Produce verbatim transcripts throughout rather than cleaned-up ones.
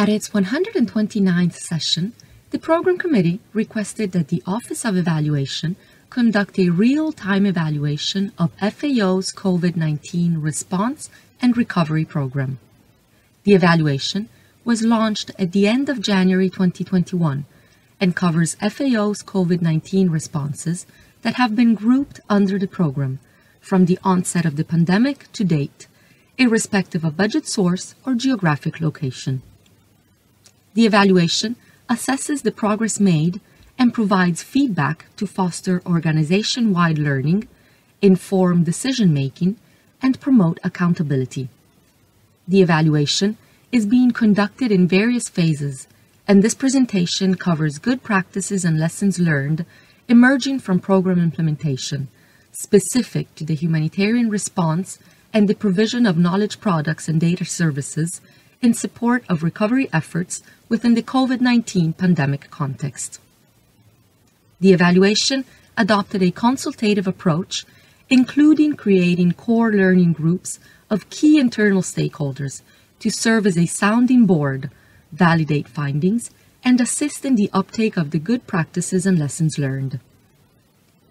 At its one hundred twenty-ninth session, the Program Committee requested that the Office of Evaluation conduct a real-time evaluation of F A O's COVID nineteen response and recovery program. The evaluation was launched at the end of January twenty twenty-one and covers F A O's COVID nineteen responses that have been grouped under the program from the onset of the pandemic to date, irrespective of budget source or geographic location. The evaluation assesses the progress made and provides feedback to foster organization-wide learning, inform decision-making, and promote accountability. The evaluation is being conducted in various phases, and this presentation covers good practices and lessons learned emerging from program implementation, specific to the humanitarian response and the provision of knowledge products and data services in support of recovery efforts within the COVID nineteen pandemic context. The evaluation adopted a consultative approach, including creating core learning groups of key internal stakeholders to serve as a sounding board, validate findings, and assist in the uptake of the good practices and lessons learned.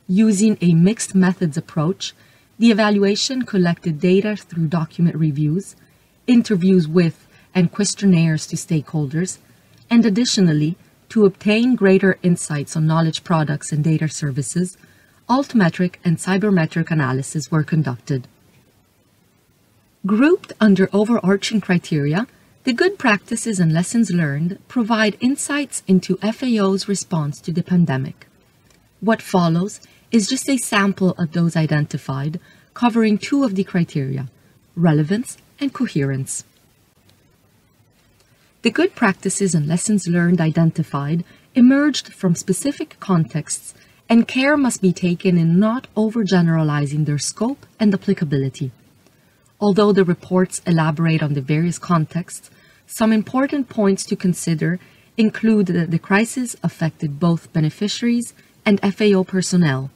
Using a mixed methods approach, the evaluation collected data through document reviews, interviews with and questionnaires to stakeholders, and additionally, to obtain greater insights on knowledge products and data services, Altmetric and Cybermetric analysis were conducted. Grouped under overarching criteria, the good practices and lessons learned provide insights into F A O's response to the pandemic. What follows is just a sample of those identified, covering two of the criteria, relevance and coherence. The good practices and lessons learned identified emerged from specific contexts, and care must be taken in not overgeneralizing their scope and applicability. Although the reports elaborate on the various contexts, some important points to consider include that the crisis affected both beneficiaries and F A O personnel,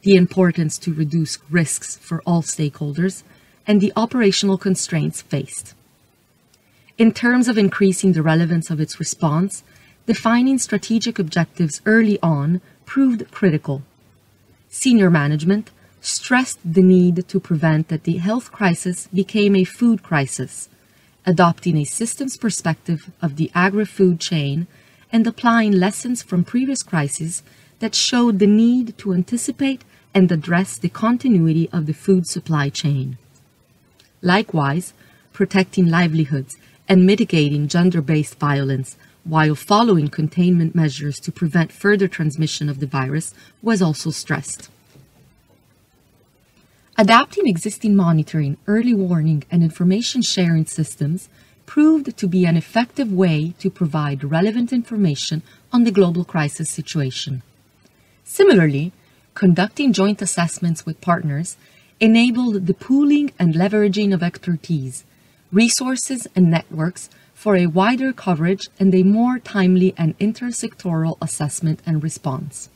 the importance to reduce risks for all stakeholders, and the operational constraints faced. In terms of increasing the relevance of its response, defining strategic objectives early on proved critical. Senior management stressed the need to prevent that the health crisis became a food crisis, adopting a systems perspective of the agri-food chain and applying lessons from previous crises that showed the need to anticipate and address the continuity of the food supply chain. Likewise, protecting livelihoods and mitigating gender-based violence while following containment measures to prevent further transmission of the virus was also stressed. Adapting existing monitoring, early warning, and information sharing systems proved to be an effective way to provide relevant information on the global crisis situation. Similarly, conducting joint assessments with partners enabled the pooling and leveraging of expertise, resources, and networks for a wider coverage and a more timely and intersectoral assessment and response.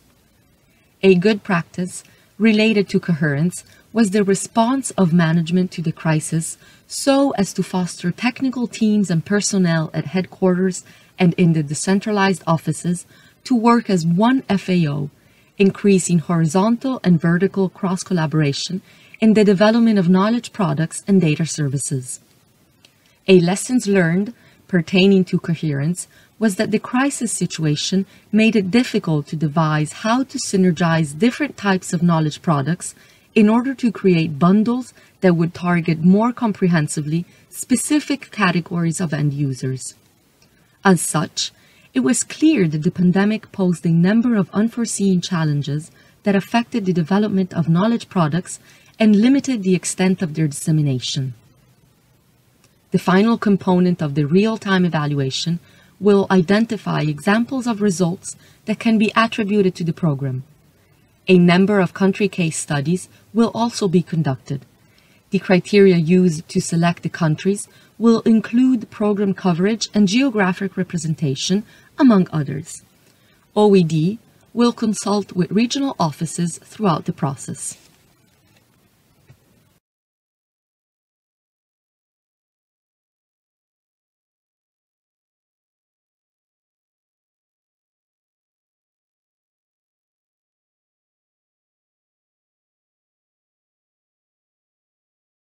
A good practice related to coherence was the response of management to the crisis so as to foster technical teams and personnel at headquarters and in the decentralized offices to work as one F A O, increasing horizontal and vertical cross-collaboration in the development of knowledge products and data services. A lessons learned pertaining to coherence was that the crisis situation made it difficult to devise how to synergize different types of knowledge products in order to create bundles that would target more comprehensively specific categories of end users. As such, it was clear that the pandemic posed a number of unforeseen challenges that affected the development of knowledge products and limited the extent of their dissemination. The final component of the real-time evaluation will identify examples of results that can be attributed to the program. A number of country case studies will also be conducted. The criteria used to select the countries will include program coverage and geographic representation, among others. O E D will consult with regional offices throughout the process.